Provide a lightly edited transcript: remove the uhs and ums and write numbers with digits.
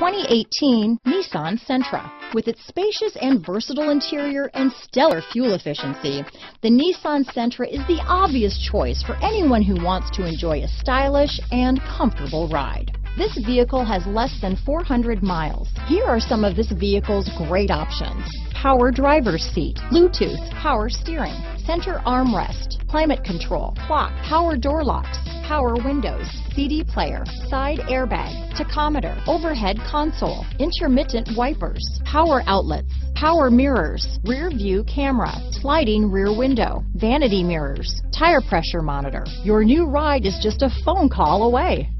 2018 Nissan Sentra. With its spacious and versatile interior and stellar fuel efficiency, the Nissan Sentra is the obvious choice for anyone who wants to enjoy a stylish and comfortable ride. This vehicle has less than 400 miles. Here are some of this vehicle's great options: power driver's seat, Bluetooth, power steering, center armrest, climate control, clock, power door locks, power windows, CD player, side airbag, tachometer, overhead console, intermittent wipers, power outlets, power mirrors, rear view camera, sliding rear window, vanity mirrors, tire pressure monitor. Your new ride is just a phone call away.